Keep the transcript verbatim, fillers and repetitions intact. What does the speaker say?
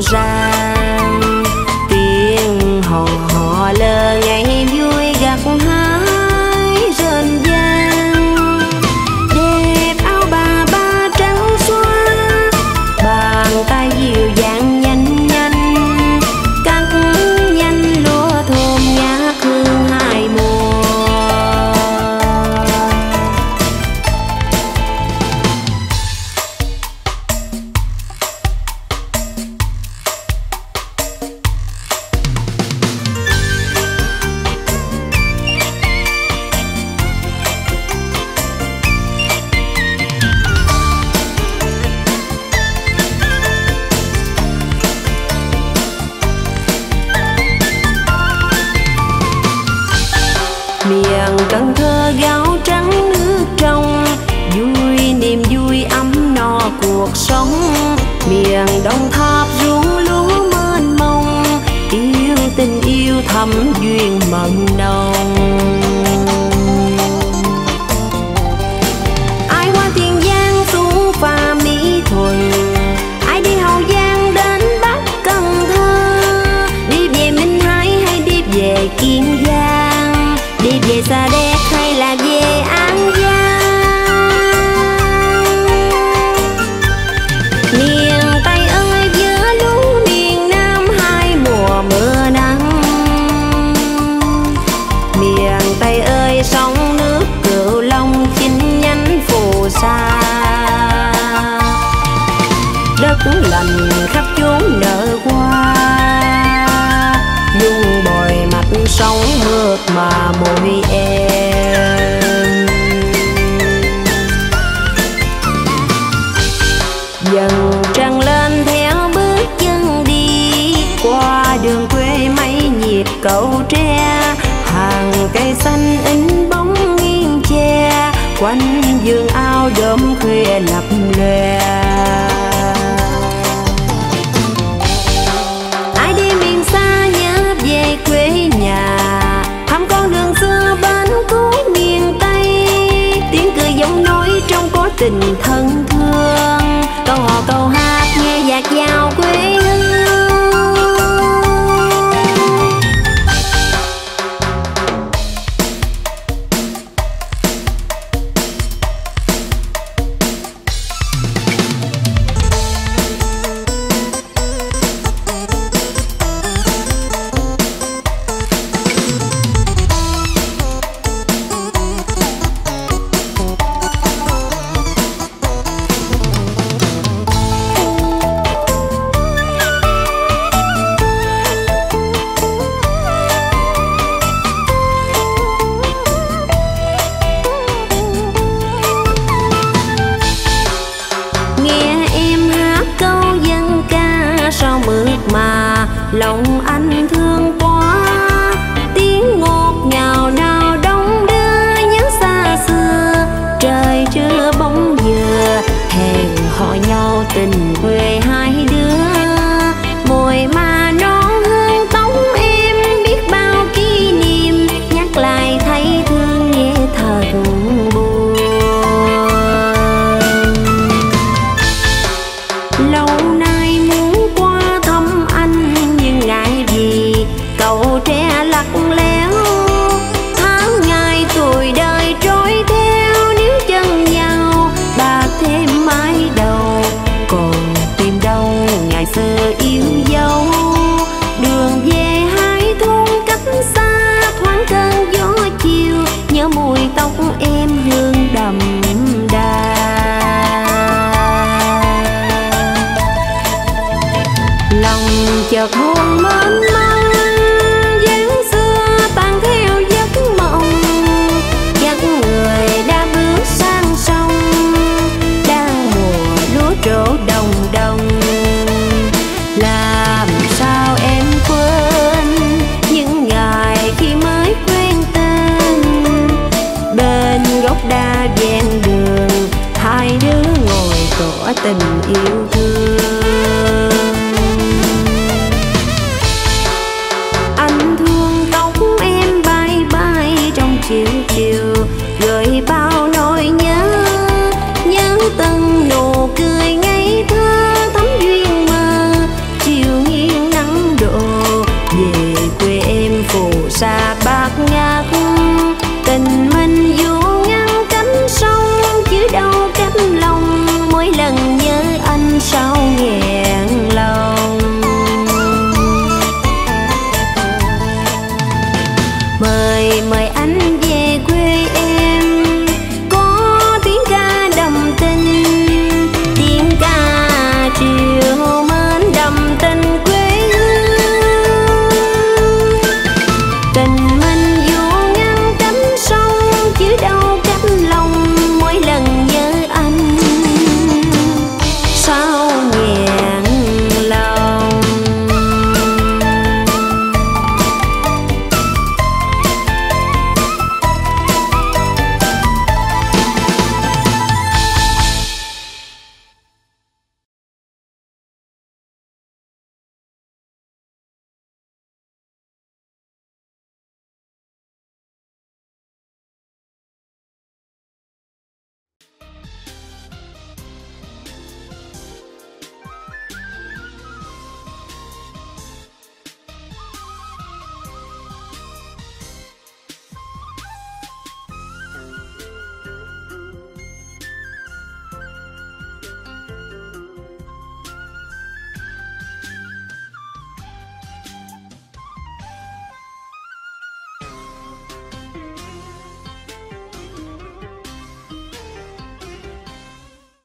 rộn ràng, tiếng hò hò lơ ngày vui gặt hái rền vang. Đẹp áo bà ba trắng xóa, bàn tay dịu dàng nhanh nhanh, cắt nhanh lúa thơm ngát hương hai mùa. Miền Cần Thơ gáo trắng nước trong, vui niềm vui ấm no cuộc sống. Miền Đồng Tháp ruộng lúa mênh mông, yêu tình yêu thắm duyên mặn nồng. Ai qua Tiền Giang xuống pha Mỹ Thuận, ai đi Hậu Giang đến Bắc Cần Thơ, đi về Minh Hải hay đi về Kiên Giang, đi về Sa Đéc hay là về An Giang. Miền Tây ơi giữa lũ miền Nam, hai mùa mưa nắng. Miền Tây ơi sóng nước Cửu Long chinh nhánh phù sa, đất lành khắp chốn nở hoa, dung bồi mặt sóng mượt mà mỗi em. Dần trăng lên theo bước chân đi, qua đường quê mấy nhịp cầu tre, hàng cây xanh in bóng nghiêng che, quanh vườn ao đốm khuya lập lòe. Ai đi miền xa nhớ về quê nhà, thăm con đường xưa bên cũ miền Tây, tiếng cười giọng nói trong có tình thân thương, câu hò câu hát nghe dạt dào quê hương. Mà lòng anh thương quá, tiếng ngọt ngào nào đông đưa nhớ xa xưa, trời chưa bóng dừa hẹn hò nhau tình quê hai đứa, môi mà non hương bóng em biết bao kỷ niệm, nhắc lại thấy thương nghe thật buồn. Lâu nay muốn cầu tre lắc léo, tháng ngày tuổi đời trôi theo níu chân nhau, bạc thêm mái đầu còn tìm đâu ngày xưa yêu dấu. Đường về hai thôn cách xa thoáng cơn gió chiều, nhớ mùi tóc em hương đậm đà. Lòng chợt buồn mến mong chỗ đồng đồng, làm sao em quên những ngày khi mới quen tên, bên gốc đa ven đường hai đứa ngồi tỏ tình yêu thương. Anh thương tóc em bay bay trong chiều chiều, gợi bao nỗi nhớ, nhớ từng nụ cười ngây thơ thắm duyên mơ chiều. người mời